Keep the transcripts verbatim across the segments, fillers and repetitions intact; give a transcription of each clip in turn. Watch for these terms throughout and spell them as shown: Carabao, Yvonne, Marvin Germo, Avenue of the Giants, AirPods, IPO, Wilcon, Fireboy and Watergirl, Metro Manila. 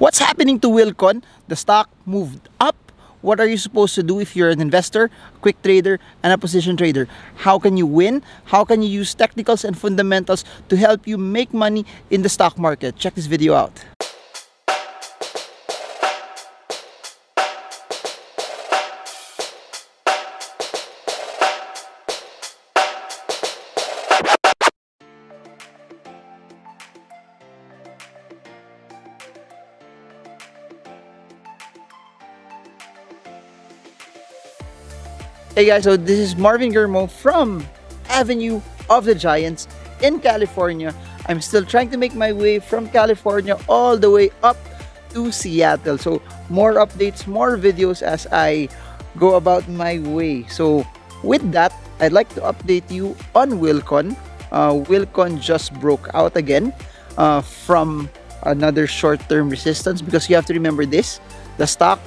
What's happening to Wilcon? The stock moved up. What are you supposed to do if you're an investor, quick trader, and a position trader? How can you win? How can you use technicals and fundamentals to help you make money in the stock market? Check this video out. Hey guys, so this is Marvin Germo from Avenue of the Giants in California. I'm still trying to make my way from California all the way up to Seattle. So more updates, more videos as I go about my way. So with that, I'd like to update you on Wilcon. Uh, Wilcon just broke out again uh, from another short-term resistance, because you have to remember this, the stock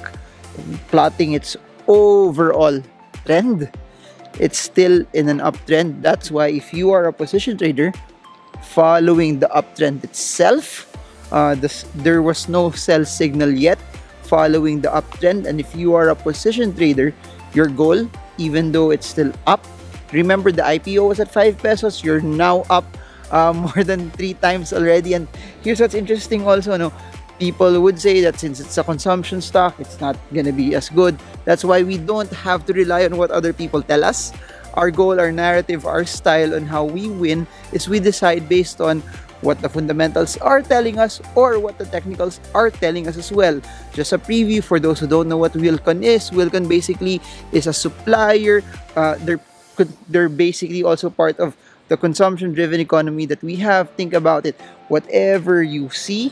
plotting its overall trend, it's still in an uptrend. That's why if you are a position trader following the uptrend itself, uh, this, there was no sell signal yet following the uptrend. And if you are a position trader, your goal, even though it's still up, remember the I P O was at five pesos, you're now up uh, more than three times already. And here's what's interesting also, no? People would say that since it's a consumption stock, it's not going to be as good. That's why we don't have to rely on what other people tell us. Our goal, our narrative, our style on how we win is we decide based on what the fundamentals are telling us or what the technicals are telling us as well. Just a preview for those who don't know what Wilcon is. Wilcon basically is a supplier. Uh, they're, they're basically also part of the consumption-driven economy that we have. Think about it. Whatever you see,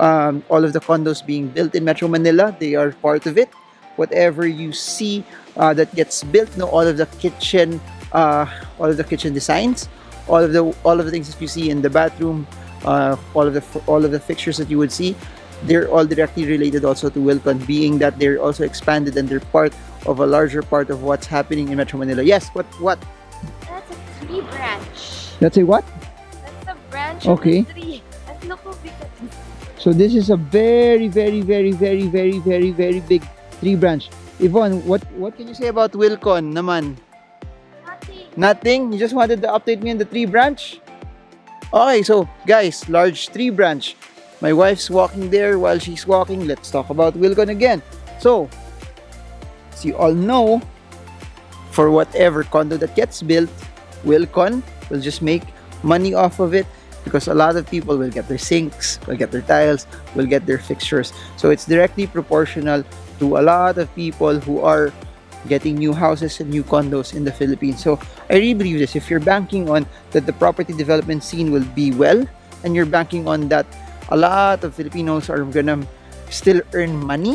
Um, all of the condos being built in Metro Manila, they are part of it. Whatever you see uh, that gets built, no, all of the kitchen, uh, all of the kitchen designs, all of the all of the things that you see in the bathroom, uh, all of the all of the fixtures that you would see, they're all directly related also to Wilcon, being that they're also expanded and they're part of a larger part of what's happening in Metro Manila. Yes, what what? That's a tree branch. That's a what? That's a branch. Okay. Of the tree. That's not so big. So this is a very, very, very, very, very, very, very big tree branch. Yvonne, what, what can you say about Wilcon naman? Nothing. Nothing? You just wanted to update me on the tree branch? Okay, so guys, large tree branch. My wife's walking there. While she's walking, let's talk about Wilcon again. So, as you all know, for whatever condo that gets built, Wilcon will just make money off of it, because a lot of people will get their sinks, will get their tiles, will get their fixtures. So it's directly proportional to a lot of people who are getting new houses and new condos in the Philippines. So I really believe this. If you're banking on that the property development scene will be well, and you're banking on that a lot of Filipinos are going to still earn money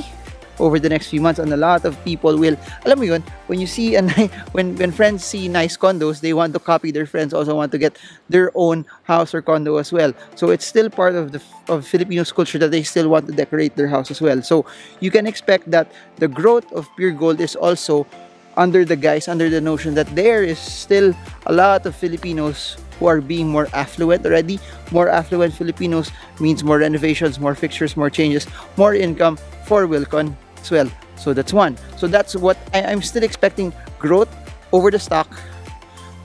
over the next few months, and a lot of people will, alam mo yun, when you see, and when when friends see nice condos, they want to copy. Their friends also want to get their own house or condo as well. So it's still part of the of Filipinos culture that they still want to decorate their house as well. So you can expect that the growth of pure gold is also under the guise, under the notion that there is still a lot of Filipinos who are being more affluent already. More affluent Filipinos means more renovations, more fixtures, more changes, more income for Wilcon as well. So that's one. So that's what I, I'm still expecting, growth over the stock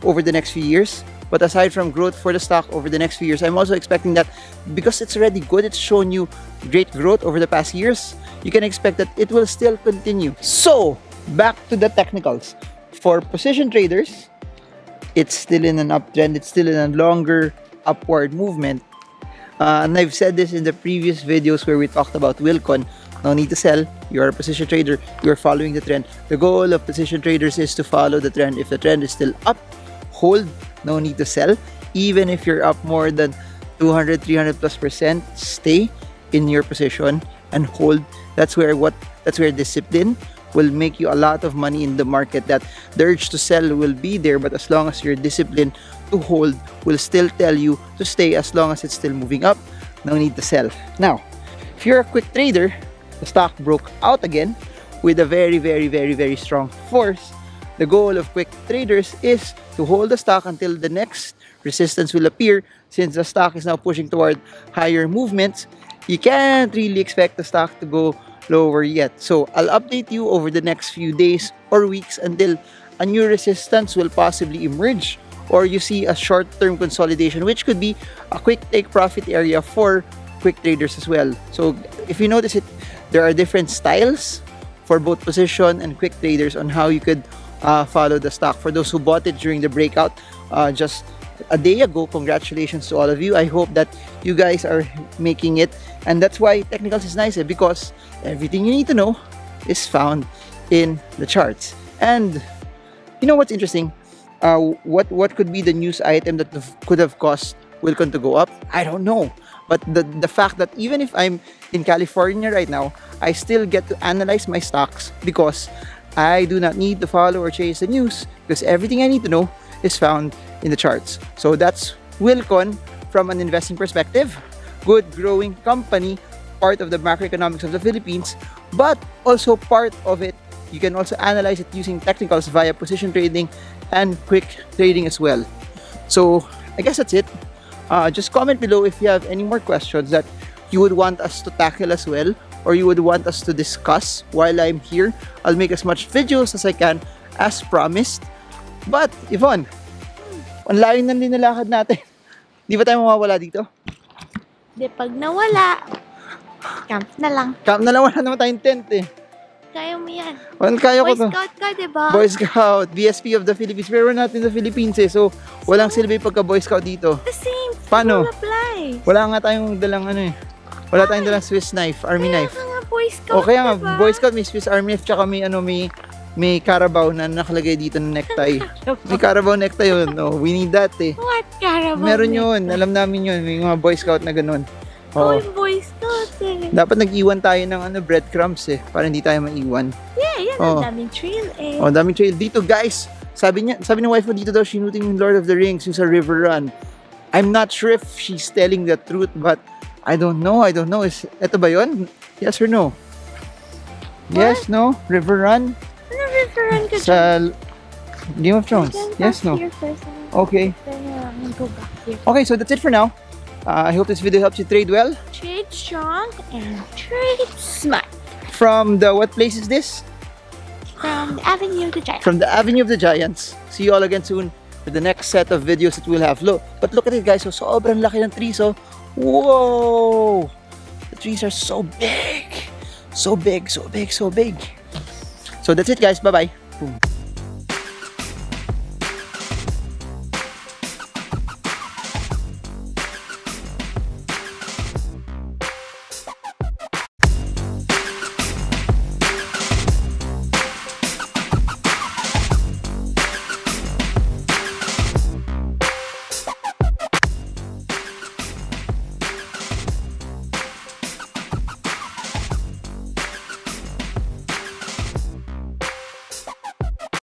over the next few years. But aside from growth for the stock over the next few years, I'm also expecting that because it's already good, it's shown you great growth over the past years, you can expect that it will still continue. So back to the technicals. For position traders, it's still in an uptrend. It's still in a longer upward movement. Uh, and I've said this in the previous videos where we talked about Wilcon. No need to sell. You're a position trader. You're following the trend. The goal of position traders is to follow the trend. If the trend is still up, hold. No need to sell. Even if you're up more than two hundred, three hundred plus percent, stay in your position and hold. That's where what that's where discipline will make you a lot of money in the market. That the urge to sell will be there, but as long as you're disciplined to hold, will still tell you to stay as long as it's still moving up. No need to sell. Now, if you're a quick trader, the stock broke out again with a very, very, very, very strong force. The goal of quick traders is to hold the stock until the next resistance will appear. Since the stock is now pushing toward higher movements, you can't really expect the stock to go lower yet. So I'll update you over the next few days or weeks until a new resistance will possibly emerge, or you see a short-term consolidation, which could be a quick take profit area for quick traders as well. So if you notice it, there are different styles for both position and quick traders on how you could uh, follow the stock. For those who bought it during the breakout uh, just a day ago, congratulations to all of you. I hope that you guys are making it, and that's why technicals is nice, because everything you need to know is found in the charts. And you know what's interesting? Uh, what what could be the news item that could have caused Wilcon to go up? I don't know. But the, the fact that even if I'm in California right now, I still get to analyze my stocks because I do not need to follow or chase the news, because everything I need to know is found in the charts. So that's Wilcon from an investing perspective. Good growing company, part of the macroeconomics of the Philippines, but also part of it. You can also analyze it using technicals via position trading and quick trading as well. So I guess that's it. Uh, just comment below if you have any more questions that you would want us to tackle as well, or you would want us to discuss while I'm here. I'll make as much videos as I can, as promised. But Yvonne, ang layo na linalakad natin. Di ba tayo mawawala dito? Di, pag nawala, camp na lang. Camp na lang, wala naman tayong tent eh. Kaya mo yan. Well, kaya Boy ko Scout to. Ka, diba? Boy Scout, B S P of the Philippines. Pero we're not in the Philippines eh, so walang so, silbi pagka Boy Scout dito. The same. Paano? Wala nga tayong dalang ano eh. Wala tayong dalang Swiss knife, Army kaya knife. Kaya nga Boy Scout, o kaya diba? Nga, Boy Scout may Swiss Army knife, tsaka may ano, may, may Carabao na nakalagay dito ng necktie. May Carabao necktie yun, no? We need that eh. What Carabao? Meron yun, alam namin yun. May mga Boy Scout na ganun. Oh, Boy Scouts eh. Dapat nag-iwan tayo ng ano, breadcrumbs eh, para hindi tayo maiwan. Yeah, yan. Oh. Ang daming trail eh. Oh, daming trail. Dito guys, sabi niya, sabi ng wife mo dito daw, sinuting yung Lord of the Rings, yung sa River Run. I'm not sure if she's telling the truth, but I don't know, I don't know. Is, eto ba yun? Yes or no? What? Yes, no? River Run? Ano River Run ka sa Game of Thrones? Yes, no? Okay. Okay, so that's it for now. Uh, I hope this video helps you trade well. Trade strong and trade smart. From the, what place is this? From the Avenue of the Giants. From the Avenue of the Giants. See you all again soon with the next set of videos that we'll have. Look, but look at it guys, so sobrang laki ng trees, oh. Whoa! The trees are so big. So big, so big, so big. So that's it guys, bye-bye.